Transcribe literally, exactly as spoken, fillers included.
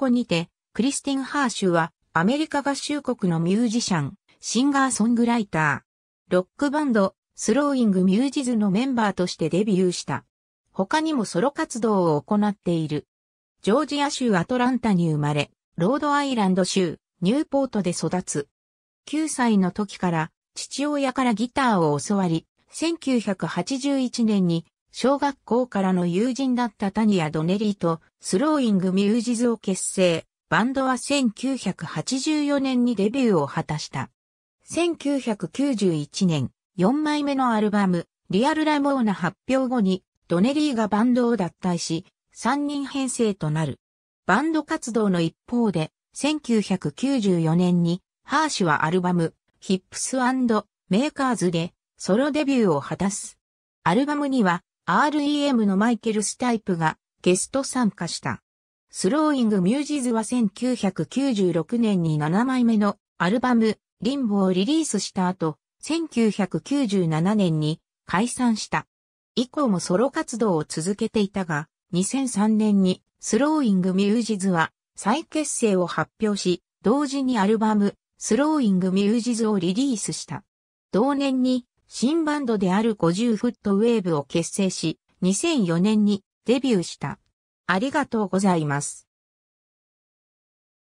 こにて、クリスティン・ハーシュは、アメリカ合衆国のミュージシャン、シンガーソングライター、ロックバンド、スローイング・ミュージズのメンバーとしてデビューした。他にもソロ活動を行っている。ジョージア州アトランタに生まれ、ロードアイランド州、ニューポートで育つ。きゅうさいの時から、父親からギターを教わり、せんきゅうひゃくはちじゅういちねんに、小学校からの友人だったタニア・ドネリーと、スローイング・ミュージズを結成。バンドはせんきゅうひゃくはちじゅうよねんにデビューを果たした。せんきゅうひゃくきゅうじゅういちねん、よんまいめのアルバム、リアル・ラモーナ発表後に、ドネリーがバンドを脱退し、さんにん編成となる。バンド活動の一方で、せんきゅうひゃくきゅうじゅうよねんに、ハーシュはアルバム、ヒップス&メーカーズで、ソロデビューを果たす。アルバムには、アールイーエム のマイケル・スタイプが、ゲスト参加した。スローイング・ミュージズはせんきゅうひゃくきゅうじゅうろくねんにななまいめのアルバムリンボをリリースした後、せんきゅうひゃくきゅうじゅうななねんに解散した。以降もソロ活動を続けていたが、にせんさんねんにスローイング・ミュージズは再結成を発表し、同時にアルバムスローイング・ミュージズをリリースした。同年に新バンドであるごじゅうフットウェーブを結成し、にせんよねんにデビューした。ありがとうございます。